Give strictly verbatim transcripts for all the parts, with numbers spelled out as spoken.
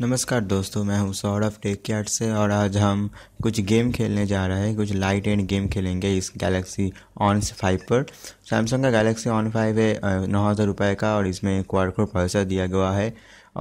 नमस्कार दोस्तों, मैं हूं सौरभ टेकयार्ड से और आज हम कुछ गेम खेलने जा रहे हैं। कुछ लाइट एंड गेम खेलेंगे इस गैलेक्सी ऑन फाइव फाइव पर। सैमसंग का गैलेक्सी ऑन फाइव है नौ हज़ार रुपये का और इसमें क्वाड कोर प्रोसेसर दिया गया है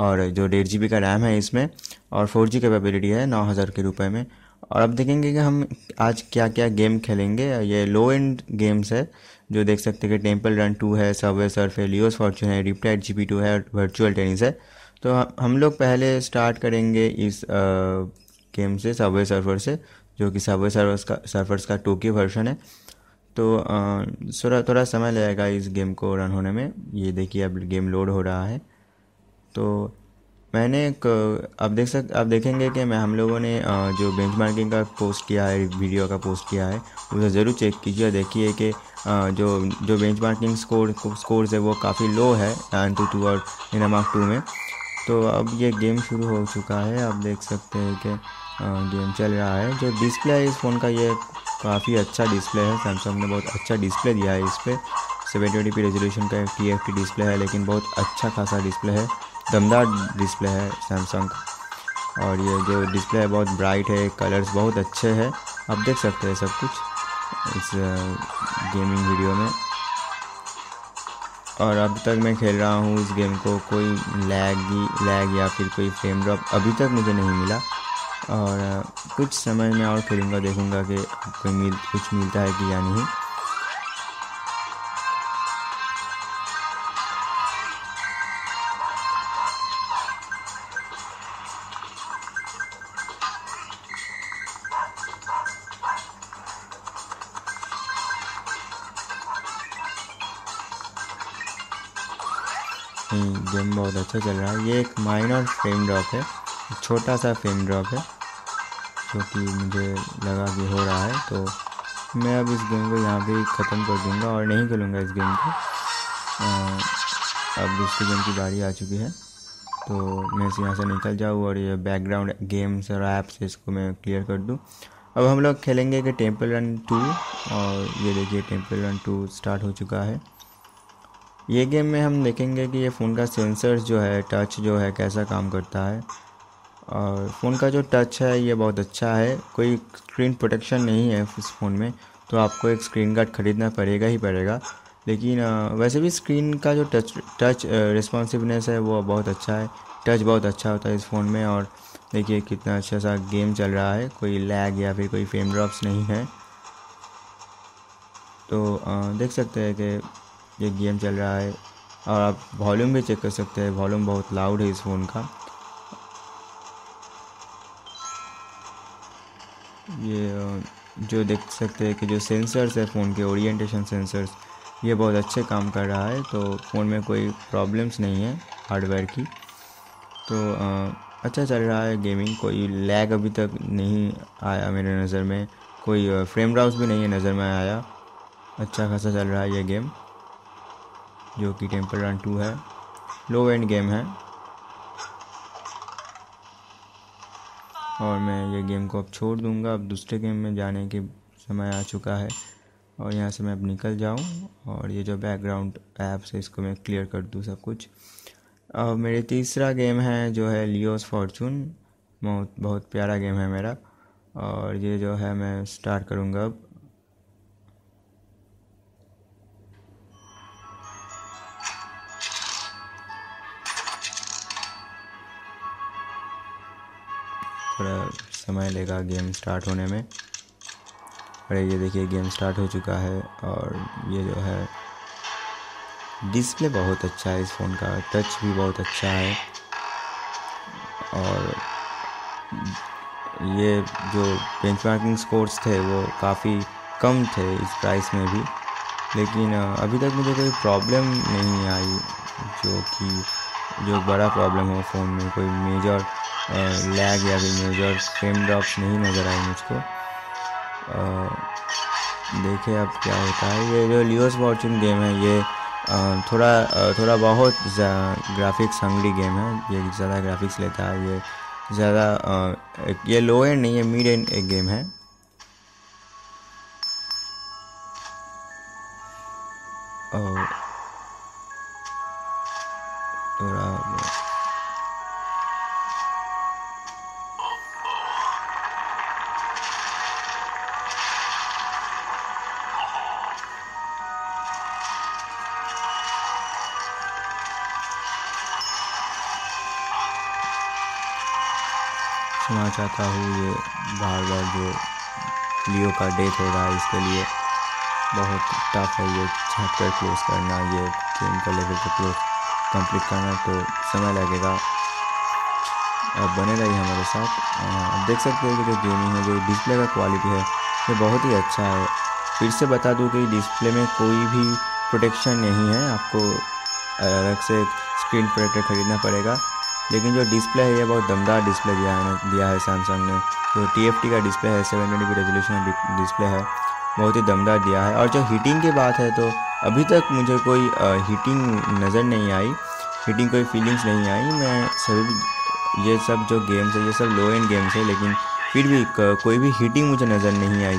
और जो डेढ़ जी बी का रैम है इसमें और फोर जी कैपेबिलिटी है नौ हज़ार के रुपए में। और अब देखेंगे कि हम आज क्या क्या गेम खेलेंगे। ये लो एंड गेम्स है जो देख सकते हैं कि टेम्पल रन टू है, सबवे सर्फ है, लियोस फॉर्चून है, रिप्टाइड जी पी टू है और वर्चुअल टेनिस है। तो हम लोग पहले स्टार्ट करेंगे इस आ, गेम से, सबवे सर्फर से, जो कि सबवे सर्फर्स का सर्फर्स का टोकी वर्जन है। तो थोड़ा थोड़ा समय लगेगा इस गेम को रन होने में। ये देखिए अब गेम लोड हो रहा है। तो मैंने आप देख सक आप देखेंगे कि मैं हम लोगों ने जो बेंचमार्किंग का पोस्ट किया है, वीडियो का पोस्ट किया है, उसे ज़रूर चेक कीजिए। देखिए कि जो जो बेंचमार्किंग स्कोर स्कोर्स है वो काफ़ी लो है टू टू और इनामार्क टू में। तो अब ये गेम शुरू हो चुका है, आप देख सकते हैं कि गेम चल रहा है। जो डिस्प्ले है इस फ़ोन का, ये काफ़ी अच्छा डिस्प्ले है। सैमसंग ने बहुत अच्छा डिस्प्ले दिया है। इस पर सेवन ट्वेंटी पी रेजोल्यूशन का टी एफ टी डिस्प्ले है, लेकिन बहुत अच्छा खासा डिस्प्ले है, दमदार डिस्प्ले है सैमसंग का। और ये जो डिस्प्ले है बहुत ब्राइट है, कलर्स बहुत अच्छे हैं, आप देख सकते हैं सब कुछ इस गेमिंग वीडियो में। और अब तक मैं खेल रहा हूँ इस गेम को, कोई लैग लैग या फिर कोई फ्रेम ड्रॉप अभी तक मुझे नहीं मिला। और कुछ समय में और खेलूँगा, देखूँगा कि कोई मिल कुछ मिलता है कि या नहीं। गेम बहुत अच्छा चल रहा है। ये एक माइनर फ्रेम ड्रॉप है, छोटा सा फ्रेम ड्रॉप है जो कि मुझे लगा कि हो रहा है। तो मैं अब इस गेम को यहाँ पे ख़त्म कर दूँगा और नहीं खेलूँगा इस गेम को। अब दूसरी गेम की बारी आ चुकी है, तो मैं इस यहाँ से निकल जाऊँ और ये बैकग्राउंड गेम्स और ऐप्स इसको मैं क्लियर कर दूँ। अब हम लोग खेलेंगे कि टेम्पल रन टू, और ये देखिए टेम्पल रन टू स्टार्ट हो चुका है। ये गेम में हम देखेंगे कि ये फ़ोन का सेंसर्स जो है, टच जो है, कैसा काम करता है। और फ़ोन का जो टच है ये बहुत अच्छा है, कोई स्क्रीन प्रोटेक्शन नहीं है इस फ़ोन में, तो आपको एक स्क्रीन गार्ड ख़रीदना पड़ेगा ही पड़ेगा। लेकिन वैसे भी स्क्रीन का जो टच टच रिस्पॉन्सिवनेस है वो बहुत अच्छा है, टच बहुत अच्छा होता है इस फ़ोन में। और देखिए कितना अच्छा सा गेम चल रहा है, कोई लैग या फिर कोई फ्रेम ड्रॉप्स नहीं है। तो देख सकते हैं कि ये गेम चल रहा है। और आप वॉल्यूम भी चेक कर सकते हैं, वॉल्यूम बहुत लाउड है इस फ़ोन का। ये जो देख सकते हैं कि जो सेंसर्स है फ़ोन के, ओरिएंटेशन सेंसर्स, ये बहुत अच्छे काम कर रहा है। तो फ़ोन में कोई प्रॉब्लम्स नहीं है हार्डवेयर की। तो अच्छा चल रहा है गेमिंग, कोई लैग अभी तक नहीं आया मेरे नज़र में, कोई फ्रेम ड्रॉप्स भी नहीं है नज़र में आया। अच्छा खासा चल रहा है ये गेम जो कि टेम्पल रन टू है, लो एंड गेम है। और मैं ये गेम को अब छोड़ दूंगा, अब दूसरे गेम में जाने के समय आ चुका है। और यहाँ से मैं अब निकल जाऊँ और ये जो बैकग्राउंड ऐप्स है इसको मैं क्लियर कर दूँ सब कुछ। और मेरे तीसरा गेम है जो है लियोस फॉर्चून, बहुत बहुत प्यारा गेम है मेरा। और ये जो है मैं स्टार्ट करूँगा अब। थोड़ा समय लेगा गेम स्टार्ट होने में। अरे ये देखिए गेम स्टार्ट हो चुका है। और ये जो है डिस्प्ले बहुत अच्छा है इस फ़ोन का, टच भी बहुत अच्छा है। और ये जो बेंचमार्किंग स्कोर्स थे वो काफ़ी कम थे इस प्राइस में भी, लेकिन अभी तक मुझे कोई प्रॉब्लम नहीं आई जो कि जो बड़ा प्रॉब्लम हो फ़ोन में, कोई मेजर लैग या फिर मेजर फ्रेम ड्रॉप्स नहीं नज़र आए मुझको। देखिए अब क्या होता है। ये जो लियोस फॉर्चून गेम है ये आ, थोड़ा आ, थोड़ा बहुत ग्राफिक्स हंगरी गेम है, ये ज़्यादा ग्राफिक्स लेता है, ये ज़्यादा ये लो एंड नहीं है, मिड एंड एक गेम है। और थोड़ा पूछना चाहता हूँ, ये बार बार जो लियो का डेथ हो रहा है इसके लिए बहुत टफ है ये चैप्टर क्लोज करना, ये गेम का लेवल पर क्लोज कंप्लीट करना, तो समय लगेगा। अब बने रहिए हमारे साथ। आप देख सकते हो कि जो गेमिंग है, जो डिस्प्ले का क्वालिटी है ये बहुत ही अच्छा है। फिर से बता दूं कि डिस्प्ले में कोई भी प्रोटेक्शन नहीं है, आपको अलग से स्क्रीन प्रोटेक्टर खरीदना पड़ेगा। लेकिन जो डिस्प्ले है ये बहुत दमदार डिस्प्ले दिया है दिया है सैमसंग ने। जो टी एफ टी का डिस्प्ले है, seven twenty p resolution display है, बहुत ही दमदार दिया है। और जो हीटिंग की बात है तो अभी तक मुझे कोई हीटिंग नज़र नहीं आई, हीटिंग कोई फीलिंग्स नहीं आई। मैं सभी ये सब जो गेम्स है ये सब लो एंड गेम्स है, लेकिन फिर भी कोई भी हीटिंग मुझे नज़र नहीं आई।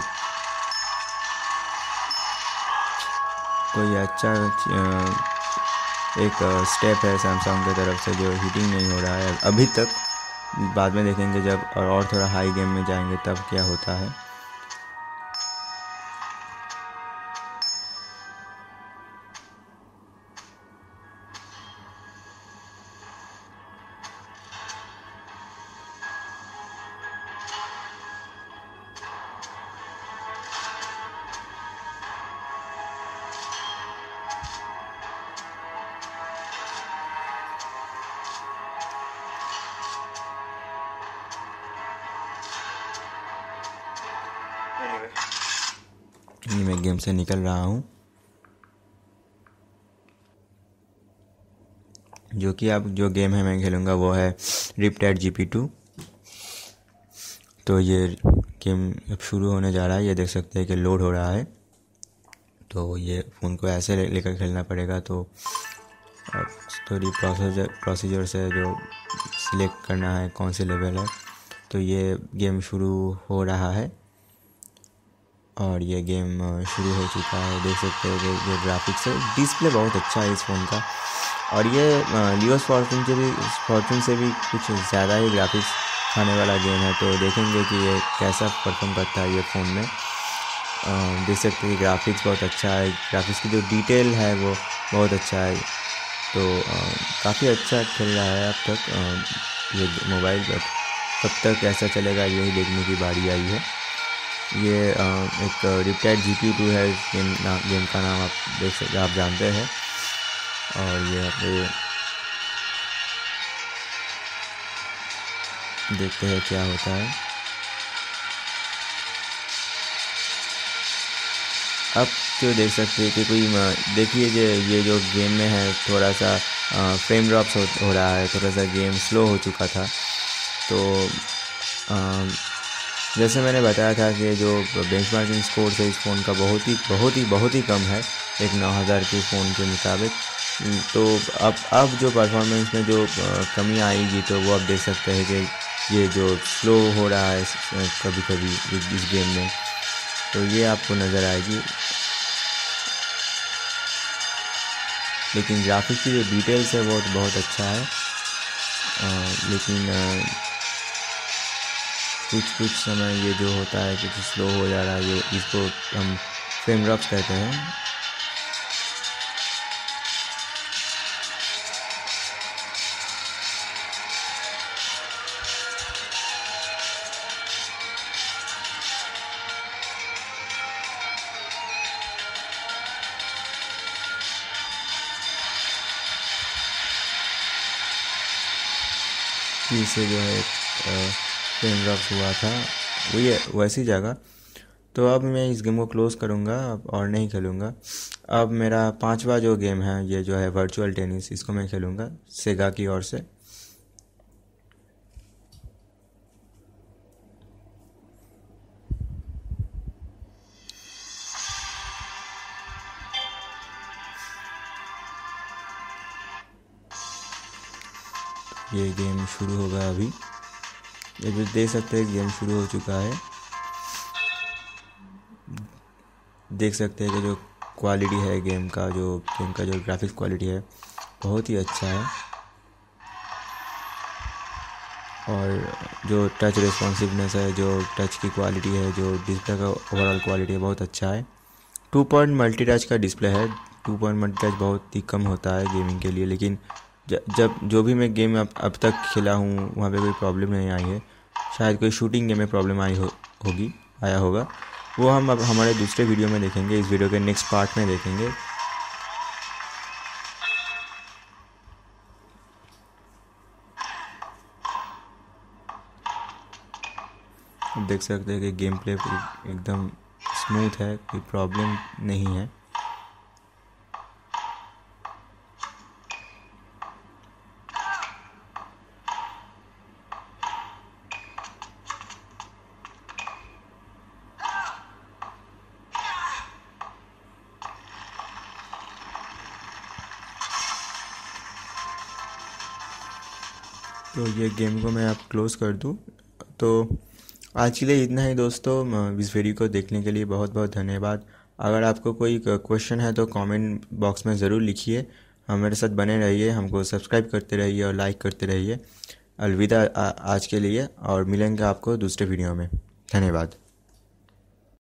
कोई अच्छा एक स्टेप है सैमसंग की तरफ से जो हीटिंग नहीं हो रहा है अभी तक, बाद में देखेंगे जब और, और थोड़ा हाई गेम में जाएंगे तब क्या होता है। मैं गेम से निकल रहा हूँ, जो कि अब जो गेम है मैं खेलूँगा वो है रिप्टाइड जी पी टू। तो ये गेम अब शुरू होने जा रहा है, ये देख सकते हैं कि लोड हो रहा है। तो ये फ़ोन को ऐसे लेकर खेलना पड़ेगा। तो अब स्टोरी प्रोसीजर प्रोसीजर से जो सिलेक्ट करना है कौन से लेवल है, तो ये गेम शुरू हो रहा है और ये गेम शुरू हो चुका है। देख सकते हो कि ये ग्राफिक्स है, डिस्प्ले बहुत अच्छा है इस फ़ोन का। और ये लियोस फॉर्चून से भी फॉर्चून से भी कुछ ज़्यादा ही ग्राफिक्स खाने वाला गेम है। तो देखेंगे कि ये कैसा परफॉर्म करता है ये फ़ोन में। आ, देख सकते हो कि ग्राफिक्स बहुत अच्छा है, ग्राफिक्स की जो डिटेल है वो बहुत अच्छा है। तो काफ़ी अच्छा खेल रहा है अब तक आ, ये मोबाइल। कब तक ऐसा चलेगा यही देखने की बारी आई है। ये एक रिप्टाइड जी पी टू है, गेम नाम गेम का नाम आप देख सकते आप जानते हैं। और ये आप देखते हैं क्या होता है। अब तो देख सकते हैं कि कोई देखिए जो ये जो गेम में है थोड़ा सा फ्रेम ड्रॉप्स हो, हो रहा है, थोड़ा सा गेम स्लो हो चुका था। तो आ, जैसे मैंने बताया था कि जो बेंचमार्किंग स्कोर है इस फ़ोन का बहुत ही बहुत ही बहुत ही कम है एक नौ हज़ार के फ़ोन के मुताबिक। तो अब अब जो परफॉर्मेंस में जो कमी आएगी तो वो आप देख सकते हैं कि ये जो स्लो हो रहा है कभी कभी इस गेम में, तो ये आपको नज़र आएगी। लेकिन ग्राफिक्स की जो डिटेल्स है वो बहुत अच्छा है। आ, लेकिन आ, कुछ कुछ समय ये जो होता है कि स्लो हो जा रहा है, ये इसको हम फ्रेम ड्रॉप्स कहते हैं। इसे जो है फ्रेम ड्रॉप्स हुआ था वो ये वैसी जगह। तो अब मैं इस गेम को क्लोज़ करूँगा, अब और नहीं खेलूँगा। अब मेरा पांचवा जो गेम है ये जो है वर्चुअल टेनिस, इसको मैं खेलूँगा सेगा की ओर से। ये गेम शुरू होगा अभी, ये भी देख सकते हैं गेम शुरू हो चुका है। देख सकते हैं कि जो क्वालिटी है गेम का, जो गेम का जो ग्राफिक्स क्वालिटी है बहुत ही अच्छा है। और जो टच रिस्पॉन्सिवनेस है, जो टच की क्वालिटी है, जो डिस्प्ले का ओवरऑल क्वालिटी है बहुत अच्छा है। टू पॉइंट मल्टी टच का डिस्प्ले है, टू पॉइंट मल्टी टच बहुत ही कम होता है गेमिंग के लिए। लेकिन जब जो भी मैं गेम अब अब तक खेला हूँ वहाँ पे कोई प्रॉब्लम नहीं आई है। शायद कोई शूटिंग गेम में प्रॉब्लम आई हो, होगी आया होगा, वो हम अब हमारे दूसरे वीडियो में देखेंगे, इस वीडियो के नेक्स्ट पार्ट में देखेंगे। अब देख सकते हैं कि गेम प्ले एकदम स्मूथ है, कोई प्रॉब्लम नहीं है। तो ये गेम को मैं आप क्लोज़ कर दूँ। तो आज के लिए इतना ही दोस्तों, इस वीडियो को देखने के लिए बहुत बहुत धन्यवाद। अगर आपको कोई क्वेश्चन है तो कमेंट बॉक्स में ज़रूर लिखिए, हमारे साथ बने रहिए, हमको सब्सक्राइब करते रहिए और लाइक करते रहिए। अलविदा आज के लिए, और मिलेंगे आपको दूसरे वीडियो में। धन्यवाद।